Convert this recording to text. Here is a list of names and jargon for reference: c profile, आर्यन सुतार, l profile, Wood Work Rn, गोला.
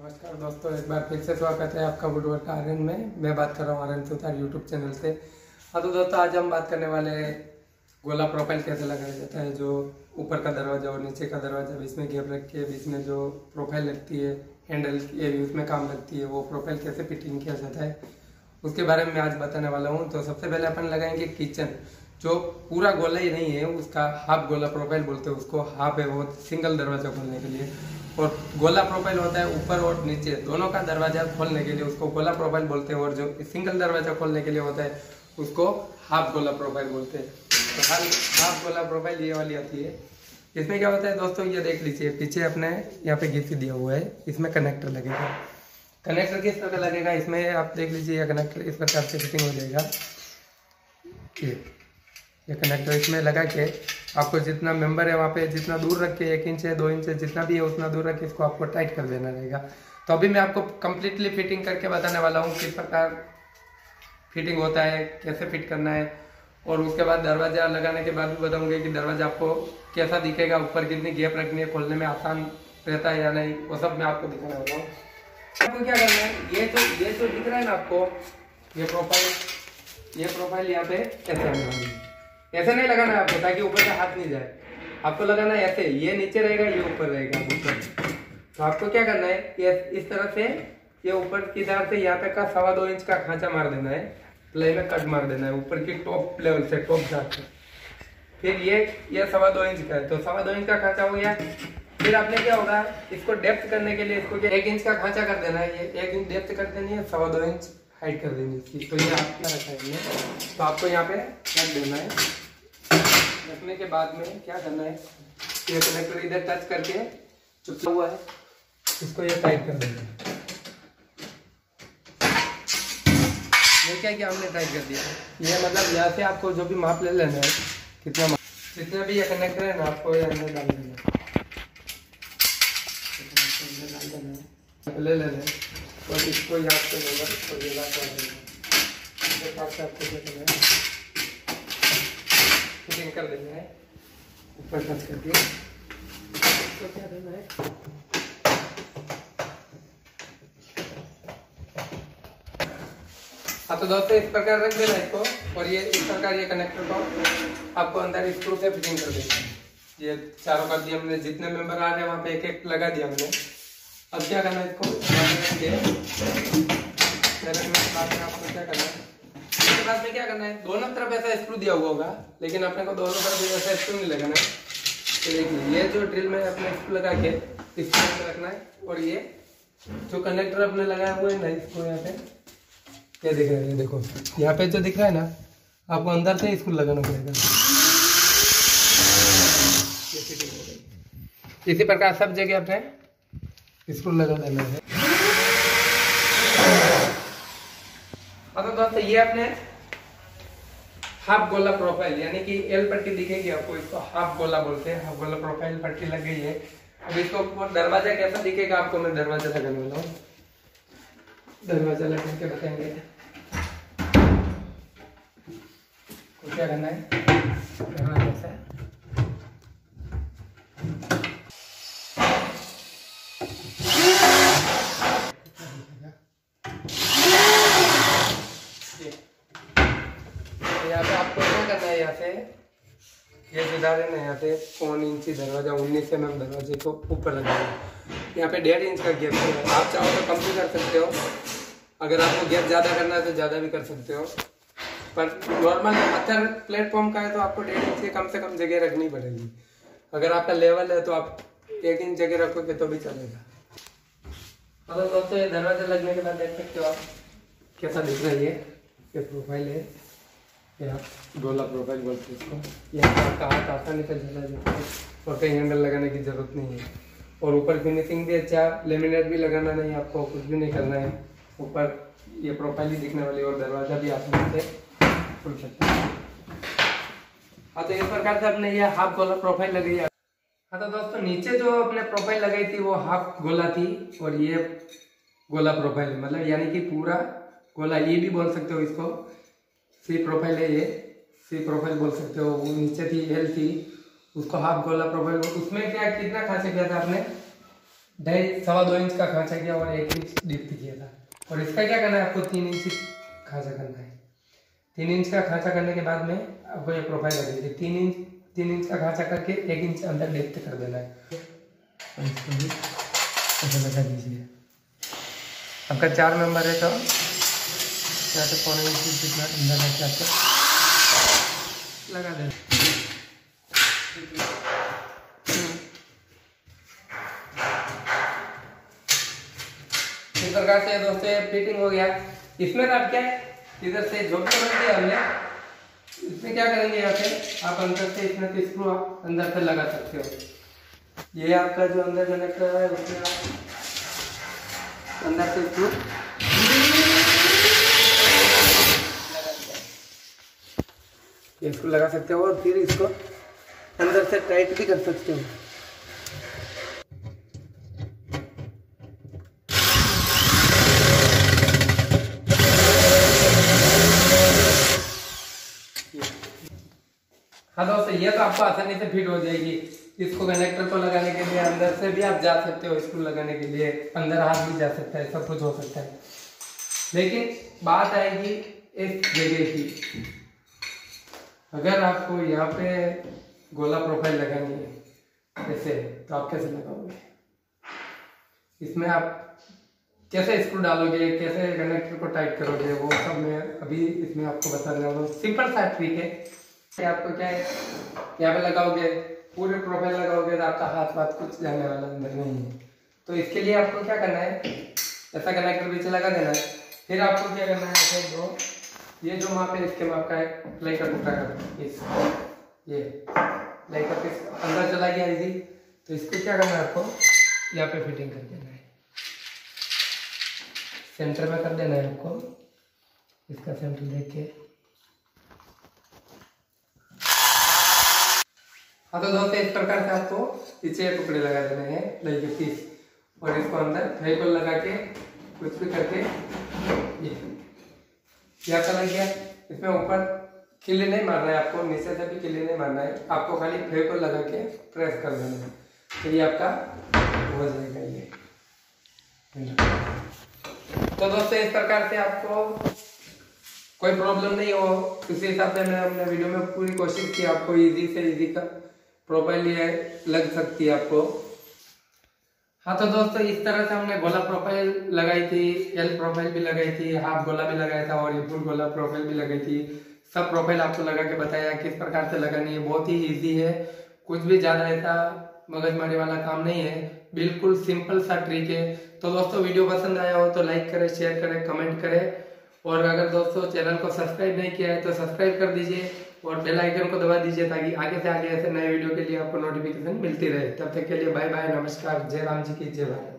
नमस्कार दोस्तों, एक बार फिर से स्वागत है आपका WoodWorkRn में। मैं बात कर रहा हूँ आर्यन सुतार यूट्यूब चैनल से। हाँ तो दोस्तों, आज हम बात करने वाले हैं गोला प्रोफाइल कैसे लगाया जाता है। जो ऊपर का दरवाज़ा और नीचे का दरवाज़ा बीच में गैप रख के बीच में जो प्रोफाइल लगती है, हैंडल उसमें काम लगती है, वो प्रोफाइल कैसे फिटिंग किया जाता है उसके बारे में आज बताने वाला हूँ। तो सबसे पहले अपन लगाएंगे किचन, जो पूरा गोला ही नहीं है, उसका हाफ गोला प्रोफाइल बोलते हैं उसको। हाफ है वो सिंगल दरवाज़ा खोलने के लिए, और गोला प्रोफाइल होता है ऊपर और नीचे दोनों का दरवाज़ा खोलने के लिए, उसको गोला प्रोफाइल बोलते हैं। और जो सिंगल दरवाज़ा खोलने के लिए होता है उसको हाफ गोला प्रोफाइल बोलते हैं। तो हाफ गोला प्रोफाइल ये वाली आती है। इसमें क्या होता है दोस्तों, ये देख लीजिए पीछे अपने यहाँ पे घिस दिया हुआ है, इसमें कनेक्टर लगेगा। कनेक्टर किस तरह लगेगा इसमें आप देख लीजिए, यह कनेक्टर इस प्रकार से फिटिंग हो जाएगा। ये कनेक्टर इसमें लगा के आपको जितना मेंबर है वहाँ पे जितना दूर रख के, 1 इंच है 2 इंच है जितना भी है उतना दूर रख के इसको आपको टाइट कर देना रहेगा। तो अभी मैं आपको कम्प्लीटली फिटिंग करके बताने वाला हूँ किस प्रकार फिटिंग होता है, कैसे फिट करना है। और उसके बाद दरवाज़ा लगाने के बाद भी बताऊँगे कि दरवाज़ा आपको कैसा दिखेगा, ऊपर कितनी गैप रखनी है, खोलने में आसान रहता है या नहीं, वो सब मैं आपको दिखाने वाला हूँ। आपको क्या करना है, ये तो दिख रहा है ना आपको, ये प्रोफाइल यहाँ पे ऐसे ऐसे नहीं लगाना है आपको, ताकि ऊपर का हाथ नहीं जाए। आपको लगाना है ऐसे, ये नीचे रहेगा ये ऊपर रहेगा ऊपर। तो आपको क्या करना है, ये इस तरह से ये ऊपर की तरफ से यहाँ तक का 2.25 इंच का खांचा मार देना है, प्लाई में कट मार देना है ऊपर की टॉप लेवल से, टॉप जांच से। फिर ये 2.25 इंच का है, तो 2.25 इंच का खांचा हो गया। फिर आपने क्या होगा, इसको डेप्थ करने के लिए इसको 1 इंच का खांचा कर देना है, ये 1 इंच डेप्थ कर देनी है, 2.25 इंच हाइट कर देंगे इसकी। तो ये आपका रखेंगे, तो आपको यहाँ पे रख देना है। रखने के बाद में क्या करना है, ये कनेक्टर इधर टच करके चुपका हुआ है इसको ये टाइट कर देना है। ये क्या क्या हमने टाइट कर दिया, ये मतलब यहाँ से आपको जो भी माप ले लेना है, कितना भी ये कनेक्टर है ना, आपको ये अंदर डाल देना ले लेना है। और इसको याद कर लेगा, इसको गोला कर देगा, फिटिंग कर देना है ऊपर टच करके। इसको क्या देना है, हाँ तो दोस्तों इस प्रकार रख देना इसको। और ये इस प्रकार ये कनेक्टर को आपको अंदर स्क्रू से फिटिंग कर देना है। ये चारों कर दिया हमने, जितने मेंबर आ रहे हैं वहाँ पे 1-1 लगा दिया हमने। अब क्या करना है, इसको आपको क्या करना है, इसके बाद में क्या करना है, दोनों तरफ ऐसा स्क्रू दिया हुआ होगा, लेकिन अपने को दोनों तरफ ऐसा स्क्रू नहीं लगाना है। तो देखिए ये जो ड्रिल में अपने स्क्रू लगा के इसको रखना है, और ये जो कनेक्टर अपने लगाया हुआ है ना, इसको यहाँ पे ये दिख रहा है, देखो यहाँ पे जो दिख रहा है ना, आपको अंदर से स्क्रू लगाना पड़ेगा। इसी प्रकार सब जगह अपने इसको लगा देना है। तो दोस्तों ये आपने हाफ गोला प्रोफाइल यानी कि एल पट्टी दिखेगी आपको, इसको हाफ गोला बोलते हैं। हाफ गोला प्रोफाइल पट्टी लग गई है। अब इसको दरवाजा कैसा दिखेगा आपको मैं दरवाजा लगाने वाला हूँ, दरवाजा लगा के बताएंगे। तो क्या करना है, ये सुधार है ना, यहाँ पे 1.25 इंची दरवाजा 19 mm दरवाजे को ऊपर लगाना है। यहाँ पे 1.5 इंच का गैप है, आप चाहो तो कम भी कर सकते हो, अगर आपको गैप ज़्यादा करना है तो ज़्यादा भी कर सकते हो, पर नॉर्मल पत्थर प्लेटफॉर्म का है तो आपको 1.5 इंच से कम जगह रखनी पड़ेगी। अगर आपका लेवल है तो आप 1 इंच जगह रखोगे तो भी चलेगा। मतलब दोस्तों ये दरवाजा लगने के बाद देख सकते हो आप कैसा दिख रहा है, ये प्रोफाइल है, गोला प्रोफाइल बोलते हैं इसको। यहाँ पर हाथ आसानी से चला जाता है और कहीं हैंडल लगाने की ज़रूरत नहीं है। और ऊपर फिनिशिंग भी अच्छा, लेमिनेट भी लगाना नहीं आपको, कुछ भी नहीं करना है, ऊपर ये प्रोफाइल ही दिखने वाली है और दरवाज़ा भी आसानी से खुल सकता है। हाँ तो इस प्रकार से अपने ये हाफ गोला प्रोफाइल लगाई। हाँ तो दोस्तों नीचे जो अपने प्रोफाइल लगाई थी वो हाफ गोला थी, और ये गोला प्रोफाइल मतलब यानी कि पूरा गोला ये भी बोल सकते हो इसको। सी प्रोफाइल है, ये सी प्रोफाइल बोल सकते हो। वो नीचे थी एल थी, उसको हाफ गोला प्रोफाइल। उसमें क्या कितना खांचा किया था आपने, ढाई सवा दो इंच का खांचा किया और 1 इंच डीप किया था। और इसका क्या करना है, आपको 3 इंच खांचा करना है। 3 इंच का खांचा करने के बाद में आपको ये प्रोफाइल लगेगी। 3 इंच का खांचा करके 1 इंच अंदर डेप्थ कर देना है। ऐसा लगा दीजिए, आपका 4 नंबर है तो 4 से 4 इंच जितना अंदर है आपको लगा देना। इस प्रकार से दोस्तों फिटिंग हो गया। इसमें आप क्या इधर से झोपड़ी बन गई हमने, इसमें क्या करेंगे यहाँ पे आप अंदर से इसमें तो स्क्रू आप अंदर से लगा सकते हो। ये आपका जो अंदर कनेक्ट है उसमें आप अंदर से स्क्रू इसको लगा सकते हो और फिर इसको अंदर से टाइट भी कर सकते हो। हाँ दोस्तों, ये तो आपको आसानी से फिट हो जाएगी। इसको कनेक्टर को लगाने के लिए अंदर से भी आप जा सकते हो, इसको लगाने के लिए अंदर हाथ भी जा सकता है, सब कुछ हो सकता है। लेकिन बात आएगी इस जगह की। अगर आपको यहाँ पे गोला प्रोफाइल लगानी है ऐसे, तो आप कैसे लगाओगे, इसमें आप कैसे स्क्रू डालोगे, कैसे कनेक्टर को टाइट करोगे, वो सब मैं अभी इसमें आपको बता रहा हूँ। सिंपल सा ट्रिक है। आपको क्या है यहाँ पे लगाओगे, पूरे प्रोफाइल लगाओगे तो आपका हाथ वाथ कुछ जाने वाला अंदर नहीं है। तो इसके लिए आपको क्या करना है, ऐसा कनेक्टर पीछे लगा देना है। फिर आपको क्या करना है, दो ये जो माप है इसके माप का है प्लाई का टुकड़ा कर ये प्लाई का पीस अंदर चला गया इसी। तो इसको क्या करना है, आपको यहाँ पे फिटिंग कर देना है, सेंटर में कर देना है। आपको इसका सेंटर देख के हाँ तो दोस्तों इस प्रकार से आपको पीछे टुकड़े लगा देने हैं प्लाई के पीस, और इसको अंदर प्लाई को लगा के कुछ भी करके ये क्या कर गया। इसमें ऊपर किले नहीं मारना है आपको, नीचे से भी किले नहीं मारना है आपको, खाली प्लाई को लगा के प्रेस कर देना है। तो ये आपका हो जाएगा ये। तो दोस्तों इस प्रकार से आपको कोई प्रॉब्लम नहीं हो, इसी हिसाब से मैंने अपने वीडियो में पूरी कोशिश की आपको इजी से इजी का प्रोफाइल लग सकती है आपको। हाँ तो दोस्तों इस तरह से हमने गोला प्रोफाइल लगाई थी, एल प्रोफाइल भी लगाई थी, हाफ गोला भी लगाया था और ये फुल गोला प्रोफाइल भी लगाई थी। सब प्रोफाइल आपको लगा के बताया किस प्रकार से लगानी है। बहुत ही इजी है, कुछ भी ज़्यादा ऐसा मगजमारी वाला काम नहीं है, बिल्कुल सिंपल सा ट्रिक है। तो दोस्तों वीडियो पसंद आया हो तो लाइक करें, शेयर करें, कमेंट करें, और अगर दोस्तों चैनल को सब्सक्राइब नहीं किया है तो सब्सक्राइब कर दीजिए और बेल आइकन को दबा दीजिए ताकि आगे से आगे ऐसे नए वीडियो के लिए आपको नोटिफिकेशन मिलती रहे। तब तक के लिए बाय बाय, नमस्कार, जय राम जी की जय भारत।